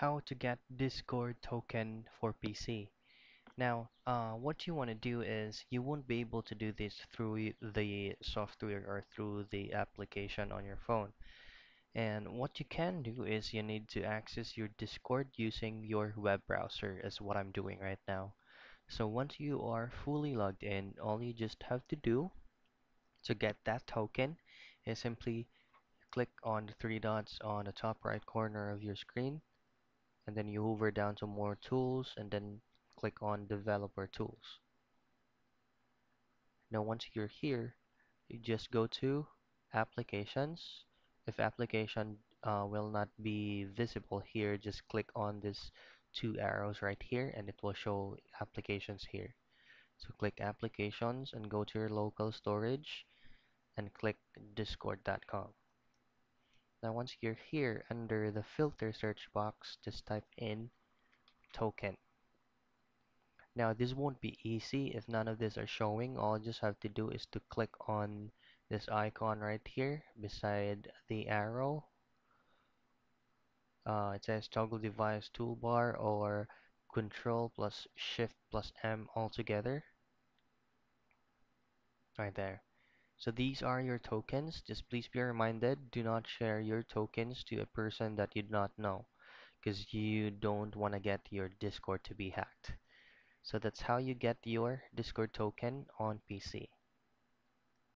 how to get Discord token for PC. Now, what you want to do is you won't be able to do this through the software or through the application on your phone. And what you can do is you need to access your Discord using your web browser, is what I'm doing right now. So once you are fully logged in, all you just have to do to get that token is simply click on the three dots on the top right corner of your screen, and then you hover down to more tools, and then click on developer tools. Now once you're here, you just go to applications. If application will not be visible here, just click on this two arrows right here and it will show applications here. So click applications and go to your local storage and click discord.com. Now once you're here, under the filter search box, just type in token. Now this won't be easy if none of this are showing. All you just have to do is to click on this icon right here beside the arrow. It says toggle device toolbar or Ctrl+Shift+M altogether. Right there. So these are your tokens. Just please be reminded, do not share your tokens to a person that you do not know, because you don't want to get your Discord to be hacked. So that's how you get your Discord token on PC.